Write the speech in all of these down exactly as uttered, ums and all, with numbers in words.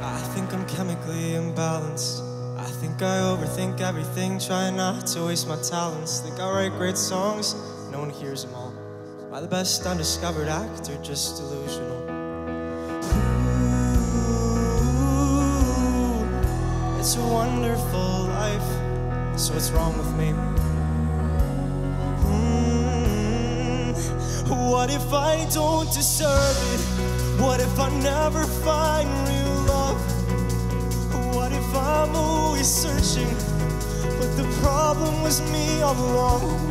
I think I'm chemically imbalanced. I think I overthink everything, trying not to waste my talents. Think I write great songs, no one hears them all. Am I the best undiscovered actor, just delusional? Ooh, it's a wonderful life, so what's wrong with me? Mm, what if I don't deserve it? What if I never find real love? What if I'm always searching, but the problem was me all along?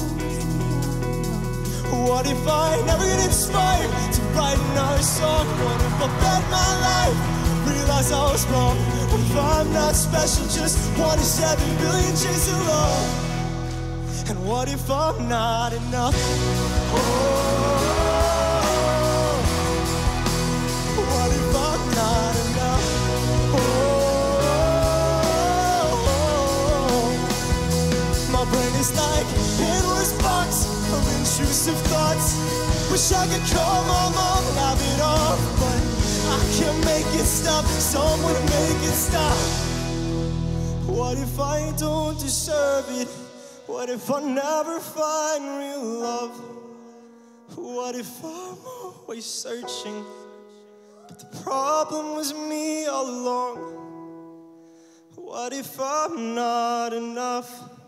What if I never get inspired to write another song? What if I bet my life, realize I was wrong? What if I'm not special, just one in seven billion shades of love? And what if I'm not enough? Oh, what if I'm not enough? Oh, my brain is like an endless box of intrusive thoughts. Wish I could call my mom and have it off, but I can't make it stop. Someone make it stop. What if I don't deserve it? What if I never find real love? What if I'm always searching, but the problem was me all along? What if I'm not enough?